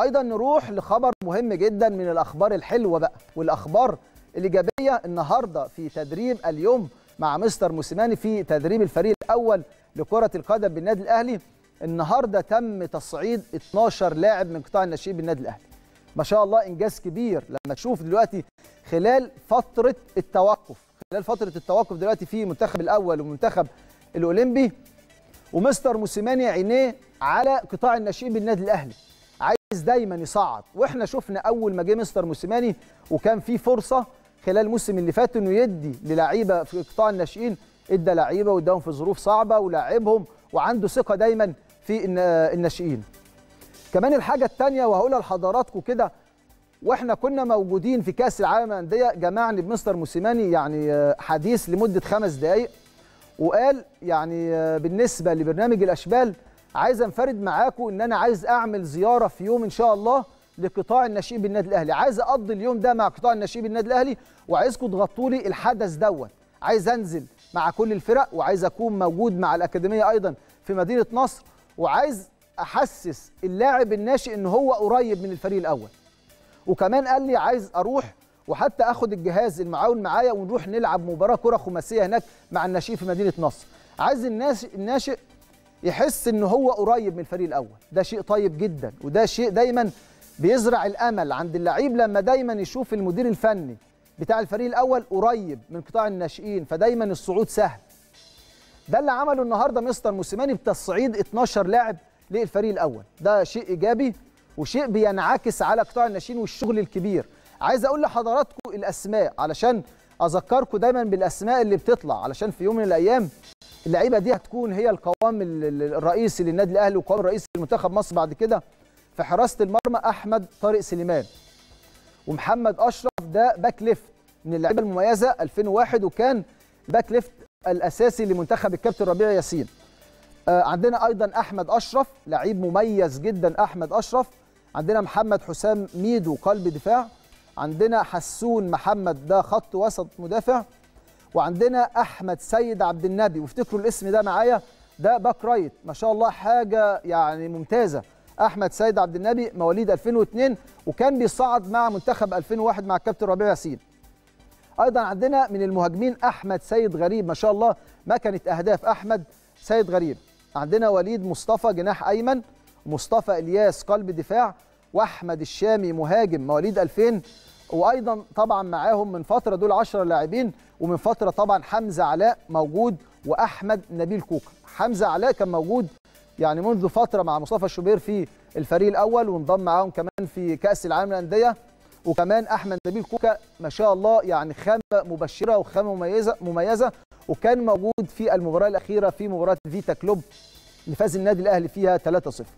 ايضا نروح لخبر مهم جدا من الاخبار الحلوه بقى والاخبار الايجابيه النهارده في تدريب اليوم مع مستر موسيماني في تدريب الفريق الاول لكره القدم بالنادي الاهلي. النهارده تم تصعيد 12 لاعب من قطاع الناشئين بالنادي الاهلي. ما شاء الله انجاز كبير لما تشوف دلوقتي خلال فتره التوقف، دلوقتي في منتخب الاول ومنتخب الاولمبي، ومستر موسيماني عينيه على قطاع الناشئين بالنادي الاهلي، عايز دايما يصعد. واحنا شفنا اول ما جه مستر موسيماني وكان في فرصه خلال الموسم اللي فات انه يدي للاعيبه في قطاع الناشئين، ادى لعيبه واداهم في ظروف صعبه ولاعبهم، وعنده ثقه دايما في الناشئين. كمان الحاجه الثانيه وهقولها لحضراتكم كده، واحنا كنا موجودين في كاس العالم للانديه جمعني بمستر موسيماني يعني حديث لمده 5 دقائق، وقال يعني بالنسبه لبرنامج الاشبال عايز انفرد معاكم ان انا عايز اعمل زياره في يوم ان شاء الله لقطاع الناشئين بالنادي الاهلي، عايز اقضي اليوم ده مع قطاع الناشئين بالنادي الاهلي وعايزكم تغطوا لي الحدث دوت، عايز انزل مع كل الفرق وعايز اكون موجود مع الاكاديميه ايضا في مدينه نصر، وعايز احسس اللاعب الناشئ ان هو قريب من الفريق الاول. وكمان قال لي عايز اروح وحتى اخد الجهاز المعاون معايا ونروح نلعب مباراه كره خماسيه هناك مع الناشئين في مدينه نصر، عايز الناشئ يحس ان هو قريب من الفريق الاول. ده شيء طيب جدا، وده شيء دايما بيزرع الامل عند اللعيب لما دايما يشوف المدير الفني بتاع الفريق الاول قريب من قطاع الناشئين، فدايما الصعود سهل. ده اللي عمله النهارده مستر موسيماني بتصعيد 12 لاعب للفريق الاول، ده شيء ايجابي وشيء بينعكس على قطاع الناشئين والشغل الكبير. عايز اقول لحضراتكم الاسماء علشان اذكركم دايما بالاسماء اللي بتطلع، علشان في يوم من الايام اللعيبه دي هتكون هي القوام الرئيسي للنادي الاهلي والقوام الرئيسي لمنتخب مصر بعد كده. في حراسه المرمى احمد طارق سليمان، ومحمد اشرف ده باك ليفت من اللعيبه المميزه 2001 وكان باك ليفت الاساسي لمنتخب الكابتن ربيع ياسين. عندنا ايضا احمد اشرف لعيب مميز جدا احمد اشرف. عندنا محمد حسام ميدو قلب دفاع. عندنا حسون محمد ده خط وسط مدافع. وعندنا احمد سيد عبد النبي، وافتكروا الاسم ده معايا، ده باك رايت، ما شاء الله حاجه يعني ممتازه. احمد سيد عبد النبي مواليد 2002 وكان بيصعد مع منتخب 2001 مع الكابتن ربيع ياسين. ايضا عندنا من المهاجمين احمد سيد غريب، ما شاء الله ما كانت اهداف احمد سيد غريب. عندنا وليد مصطفى جناح ايمن، مصطفى الياس قلب دفاع، واحمد الشامي مهاجم مواليد 2000. وايضا طبعا معاهم من فتره دول 10 لاعبين، ومن فتره طبعا حمزة علاء موجود واحمد نبيل كوكا. حمزة علاء كان موجود يعني منذ فتره مع مصطفى الشوبير في الفريق الاول وانضم معاهم كمان في كاس العالم للانديه. وكمان احمد نبيل كوكا ما شاء الله يعني خامه مبشره وخامه مميزه وكان موجود في المباراه الاخيره في مباراه فيتا كلوب اللي فاز النادي الاهلي فيها 3-0.